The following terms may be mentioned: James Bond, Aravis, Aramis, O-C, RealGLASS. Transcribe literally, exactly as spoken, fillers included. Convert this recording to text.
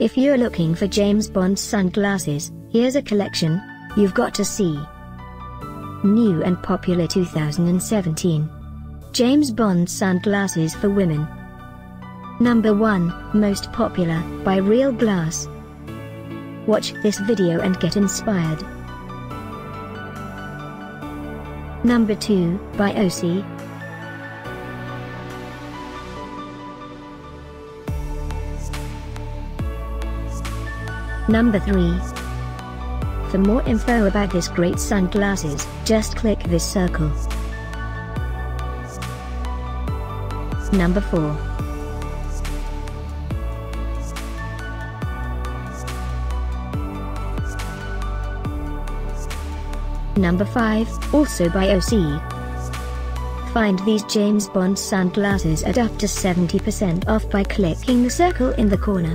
If you're looking for James Bond sunglasses, here's a collection you've got to see. New and popular two thousand seventeen. James Bond sunglasses for women. Number one, most popular, by Real Glass. Watch this video and get inspired. Number two, by O C. Number three. For more info about this great sunglasses, just click this circle. Number four. Number five, also by O C. Find these James Bond sunglasses at up to seventy percent off by clicking the circle in the corner.